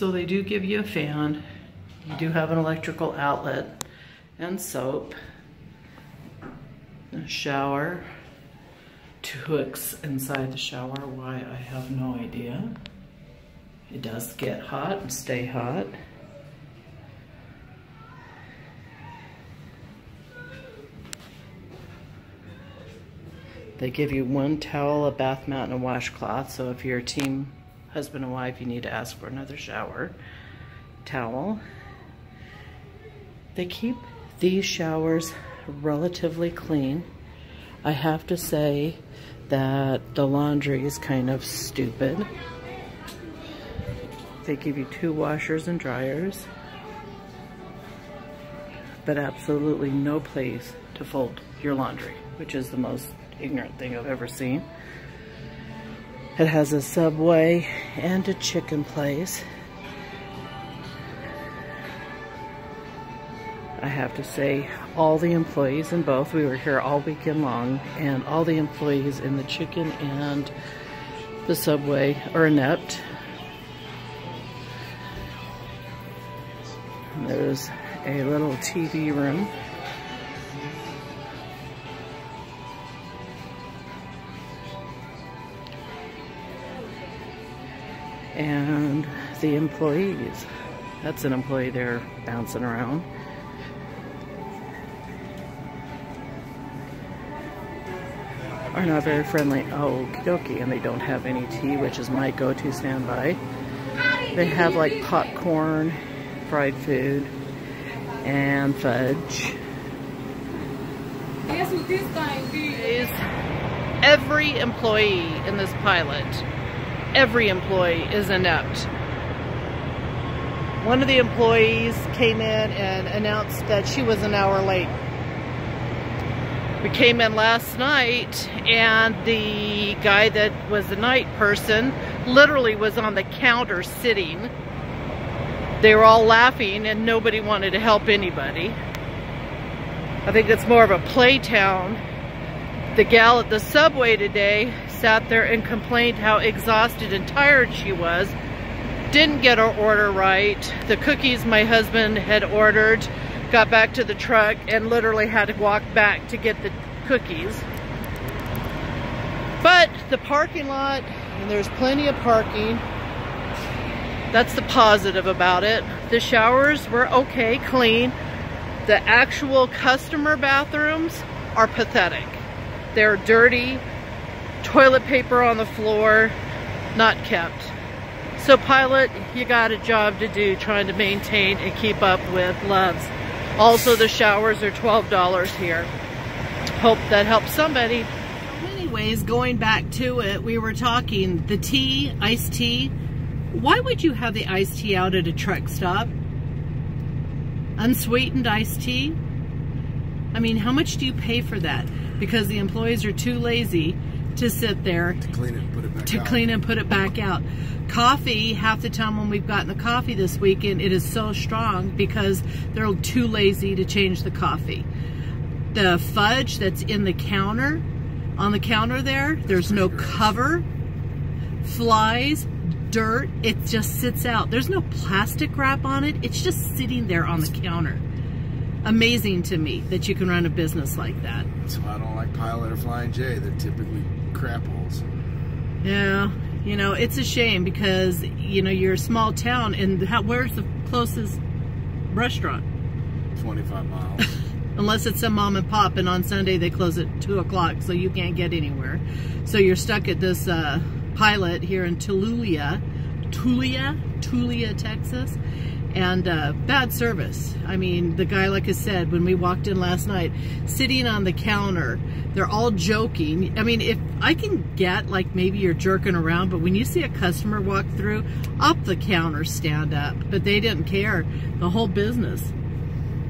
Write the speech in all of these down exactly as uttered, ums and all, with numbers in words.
So they do give you a fan. You do have an electrical outlet and soap, a shower, two hooks inside the shower. Why, I have no idea. It does get hot and stay hot. They give you one towel, a bath mat, and a washcloth. So if you're a team husband and wife, you need to ask for another shower towel. They keep these showers relatively clean. I have to say that the laundry is kind of stupid. They give you two washers and dryers, but absolutely no place to fold your laundry, which is the most ignorant thing I've ever seen. It has a Subway and a chicken place. I have to say, all the employees in both, we were here all weekend long, and all the employees in the chicken and the Subway are inept. There's a little T V room. And the employees. That's an employee there bouncing around. Are not very friendly. Okie dokie. And they don't have any tea, which is my go-to standby. They have like popcorn, fried food, and fudge. Every employee in this Pilot, every employee is inept. One of the employees came in and announced that she was an hour late. We came in last night, and the guy that was the night person literally was on the counter sitting. They were all laughing, and nobody wanted to help anybody. I think it's more of a playtown. The gal at the Subway today sat there and complained how exhausted and tired she was. Didn't get her order right. The cookies my husband had ordered. Got back to the truck and literally had to walk back to get the cookies. But the parking lot, and there's plenty of parking. That's the positive about it. The showers were okay, clean. The actual customer bathrooms are pathetic. They're dirty, toilet paper on the floor, not kept. So Pilot, you got a job to do trying to maintain and keep up with Loves. Also, the showers are twelve dollars here. Hope that helps somebody. Anyways, going back to it, we were talking the tea, iced tea. Why would you have the iced tea out at a truck stop? Unsweetened iced tea? I mean, how much do you pay for that? Because the employees are too lazy to sit there to clean it and put it back to out. clean and put it back out. Coffee, half the time when we've gotten the coffee this weekend, it is so strong because they're too lazy to change the coffee. The fudge that's in the counter, on the counter there, there's no cover, flies, dirt, it just sits out. There's no plastic wrap on it, it's just sitting there on the counter. Amazing to me that you can run a business like that. That's why I don't like Pilot or Flying J, they're typically crap holes. Yeah. You know, it's a shame because, you know, you're a small town, and how, where's the closest restaurant? twenty-five miles. Unless it's a mom and pop, and on Sunday they close at two o'clock, so you can't get anywhere. So you're stuck at this uh, Pilot here in Tulia, Tulia, Tulia, Texas, and uh, bad service. I mean, the guy, like I said, when we walked in last night, sitting on the counter, they're all joking. I mean, if I can get, like, maybe you're jerking around, but when you see a customer walk through, up the counter, stand up. But they didn't care. The whole business.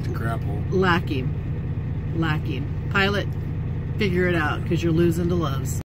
The crap hole. Lacking. Lacking. Pilot, figure it out, because you're losing to Loves.